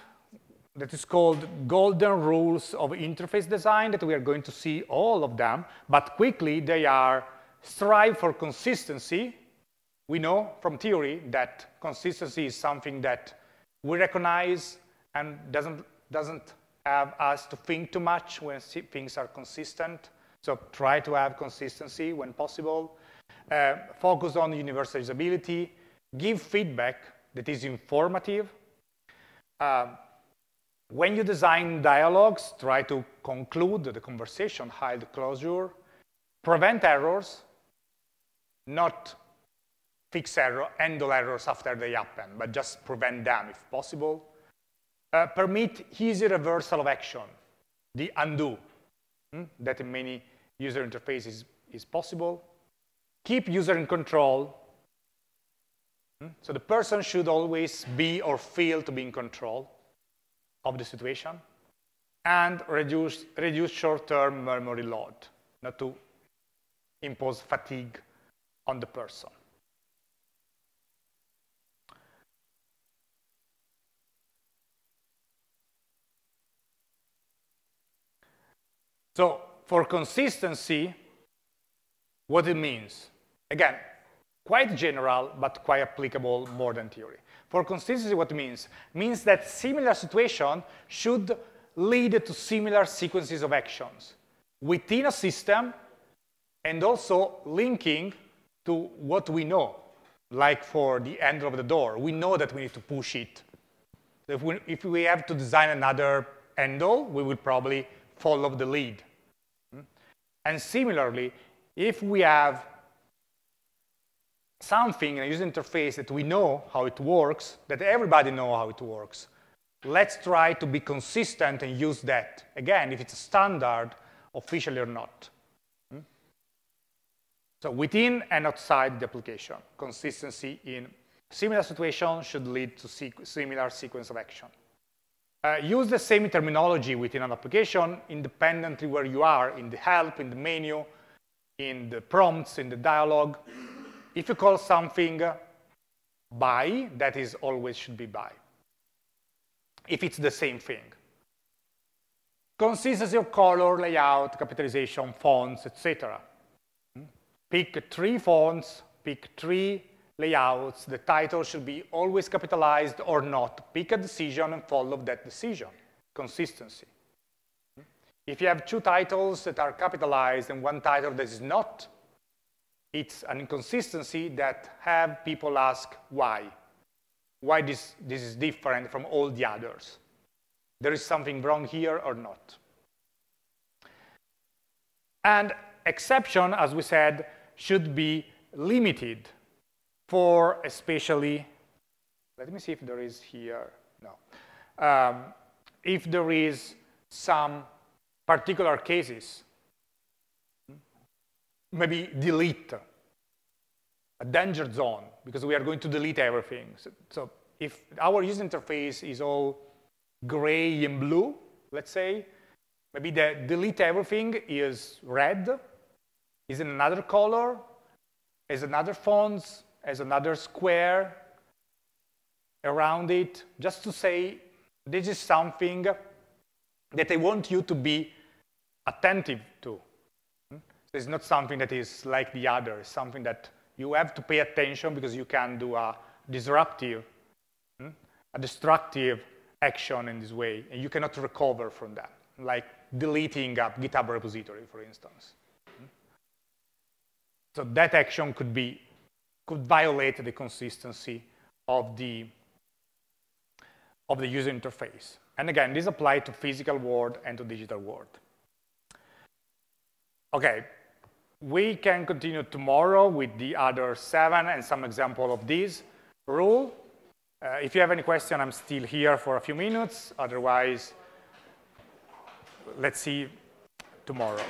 that is called golden rules of interface design that we are going to see all of them, but quickly they are strive for consistency. We know from theory that consistency is something that we recognize and doesn't, doesn't have us to think too much when things are consistent. So try to have consistency when possible. Uh, focus on universalizability. Give feedback that is informative. Uh, When you design dialogues, try to conclude the conversation, hide the closure, prevent errors, not fix error, handle errors after they happen, but just prevent them if possible. Uh, permit easy reversal of action, the undo, hmm, that in many user interfaces is possible. Keep user in control. Hmm, so the person should always be or feel to be in control of the situation, and reduce, reduce short-term memory load, not to impose fatigue on the person. So for consistency, what it means, again, quite general, but quite applicable more than theory. For consistency, what it means? Means that similar situation should lead to similar sequences of actions within a system and also linking to what we know, like for the handle of the door. We know that we need to push it. If we, if we have to design another handle, we will probably follow the lead. And similarly, if we have something in a user interface that we know how it works, that everybody knows how it works. Let's try to be consistent and use that. Again, if it's a standard, officially or not. So within and outside the application, consistency in similar situations should lead to sequ similar sequence of action. Uh, use the same terminology within an application, independently where you are, in the help, in the menu, in the prompts, in the dialogue. If you call something by, that is always should be by, if it's the same thing. Consistency of color, layout, capitalization, fonts, et cetera. Pick three fonts, pick three layouts. The title should be always capitalized or not. Pick a decision and follow that decision. Consistency. If you have two titles that are capitalized and one title that is not, it's an inconsistency that have people ask why. Why this, this is different from all the others. There is something wrong here or not. And exception, as we said, should be limited for especially, let me see if there is here, no. Um, if there is some particular cases, maybe delete, a danger zone, because we are going to delete everything. So, so if our user interface is all gray and blue, let's say, maybe the delete everything is red, is in another color, is another font, is another square around it, just to say this is something that I want you to be attentive to. It's not something that is like the other. It's something that you have to pay attention because you can do a disruptive, hmm, a destructive action in this way, and you cannot recover from that, like deleting a GitHub repository, for instance. Hmm. So that action could be could violate the consistency of the, of the user interface. And again, this applies to physical world and to digital world. Okay, we can continue tomorrow with the other seven and some example of this rule. Uh, if you have any question, I'm still here for a few minutes. Otherwise, let's see tomorrow.